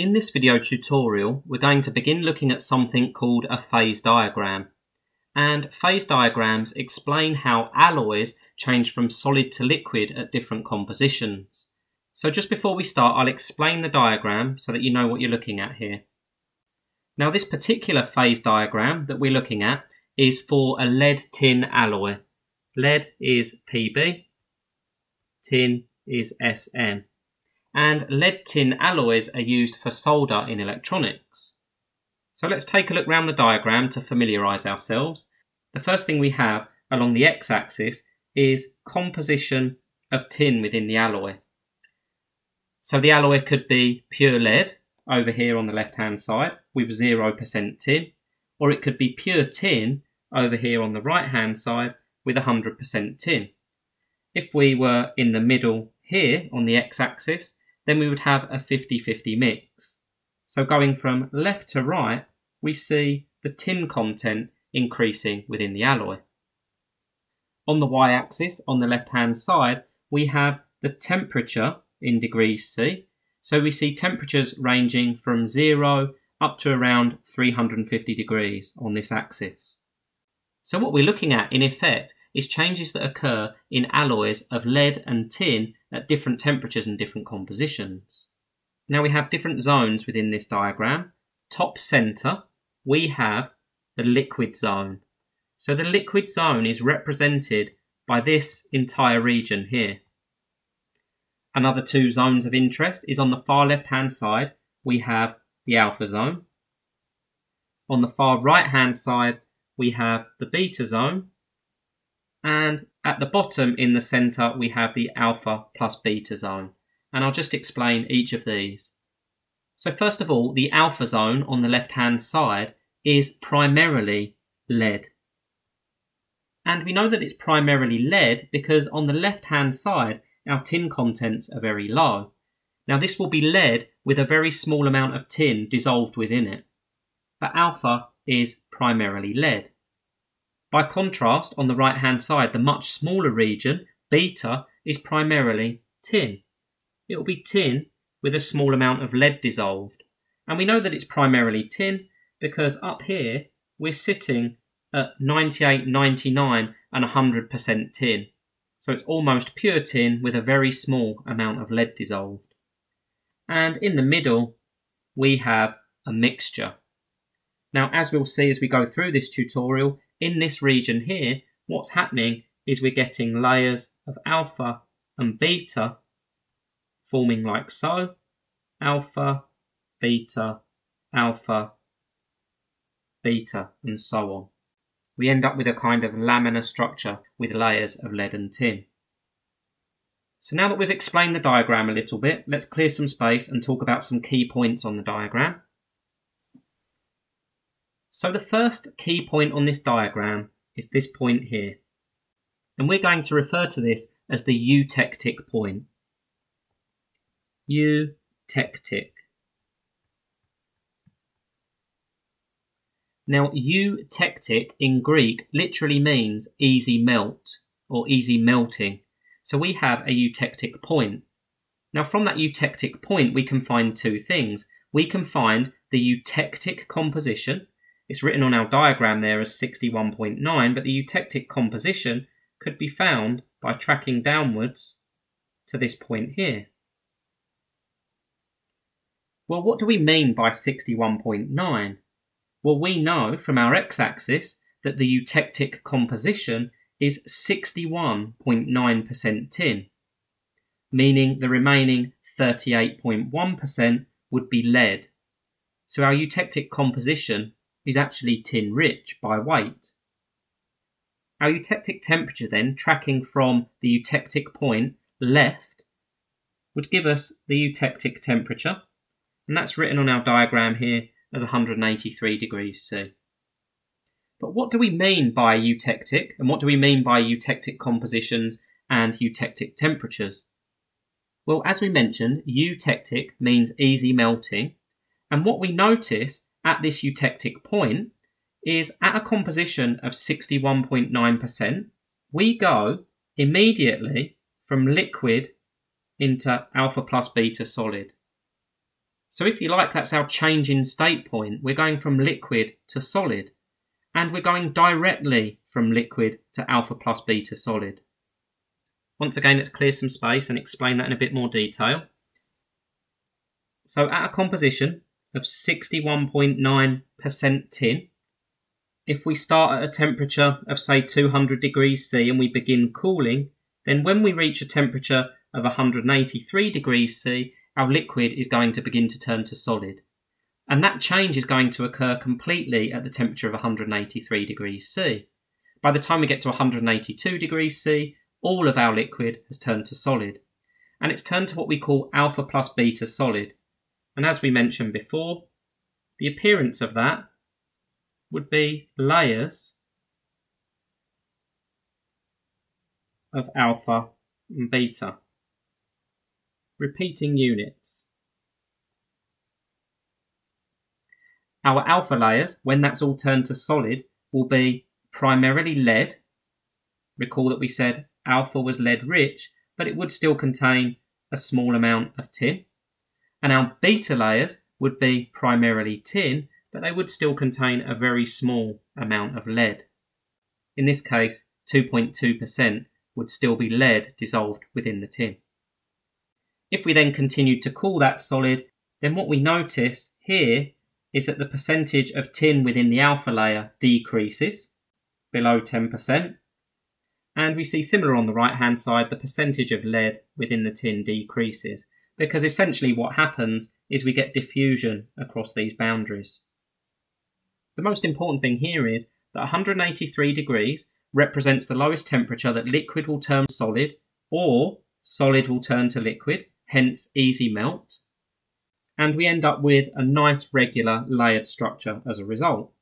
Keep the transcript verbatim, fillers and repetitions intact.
In this video tutorial, we're going to begin looking at something called a phase diagram. And phase diagrams explain how alloys change from solid to liquid at different compositions. So just before we start, I'll explain the diagram so that you know what you're looking at here. Now this particular phase diagram that we're looking at is for a lead tin alloy. Lead is P B, tin is S N. And lead tin alloys are used for solder in electronics. So let's take a look round the diagram to familiarise ourselves. The first thing we have along the x-axis is composition of tin within the alloy. So the alloy could be pure lead over here on the left-hand side with zero percent tin, or it could be pure tin over here on the right-hand side with one hundred percent tin. If we were in the middle here on the x-axis, then we would have a fifty fifty mix. So going from left to right, we see the tin content increasing within the alloy. On the y-axis, on the left-hand side, we have the temperature in degrees C. So we see temperatures ranging from zero up to around three hundred fifty degrees on this axis. So what we're looking at, in effect, is changes that occur in alloys of lead and tin at different temperatures and different compositions. Now we have different zones within this diagram. Top centre, we have the liquid zone. So the liquid zone is represented by this entire region here. Another two zones of interest is on the far left-hand side, we have the alpha zone. On the far right-hand side, we have the beta zone. And at the bottom in the centre we have the alpha plus beta zone, and I'll just explain each of these. So first of all, the alpha zone on the left hand side is primarily lead, and we know that it's primarily lead because on the left hand side our tin contents are very low. Now this will be lead with a very small amount of tin dissolved within it, but alpha is primarily lead. By contrast, on the right-hand side, the much smaller region, beta, is primarily tin. It will be tin with a small amount of lead dissolved. And we know that it's primarily tin because up here we're sitting at ninety-eight, ninety-nine and one hundred percent tin. So it's almost pure tin with a very small amount of lead dissolved. And in the middle we have a mixture. Now, as we'll see as we go through this tutorial, in this region here, what's happening is we're getting layers of alpha and beta forming like so. Alpha, beta, alpha, beta, and so on. We end up with a kind of laminar structure with layers of lead and tin. So now that we've explained the diagram a little bit, let's clear some space and talk about some key points on the diagram. So the first key point on this diagram is this point here, and we're going to refer to this as the eutectic point. Eutectic. Now eutectic in Greek literally means easy melt or easy melting, so we have a eutectic point. Now from that eutectic point we can find two things. We can find the eutectic composition. It's written on our diagram there as sixty-one point nine, but the eutectic composition could be found by tracking downwards to this point here. Well, what do we mean by sixty-one point nine? Well, we know from our x-axis that the eutectic composition is sixty-one point nine percent tin, meaning the remaining thirty-eight point one percent would be lead. So our eutectic composition is actually tin rich by weight. Our eutectic temperature then, tracking from the eutectic point left, would give us the eutectic temperature, and that's written on our diagram here as one hundred eighty-three degrees C. But what do we mean by eutectic, and what do we mean by eutectic compositions and eutectic temperatures? Well, as we mentioned, eutectic means easy melting, and what we notice at this eutectic point is at a composition of sixty-one point nine percent, we go immediately from liquid into alpha plus beta solid. So if you like, that's our change in state point. We're going from liquid to solid, and we're going directly from liquid to alpha plus beta solid. Once again, let's clear some space and explain that in a bit more detail. So at a composition of sixty-one point nine percent tin, if we start at a temperature of say two hundred degrees C and we begin cooling, then when we reach a temperature of one hundred eighty-three degrees C, our liquid is going to begin to turn to solid. And that change is going to occur completely at the temperature of one hundred eighty-three degrees C. By the time we get to one hundred eighty-two degrees C, all of our liquid has turned to solid. And it's turned to what we call alpha plus beta solid. And as we mentioned before, the appearance of that would be layers of alpha and beta. Repeating units. Our alpha layers, when that's all turned to solid, will be primarily lead. Recall that we said alpha was lead rich, but it would still contain a small amount of tin. And our beta layers would be primarily tin, but they would still contain a very small amount of lead. In this case, two point two percent would still be lead dissolved within the tin. If we then continue to cool that solid, then what we notice here is that the percentage of tin within the alpha layer decreases below ten percent. And we see similar on the right hand side, the percentage of lead within the tin decreases, because essentially what happens is we get diffusion across these boundaries. The most important thing here is that one hundred eighty-three degrees represents the lowest temperature that liquid will turn solid, or solid will turn to liquid, hence easy melt, and we end up with a nice regular layered structure as a result.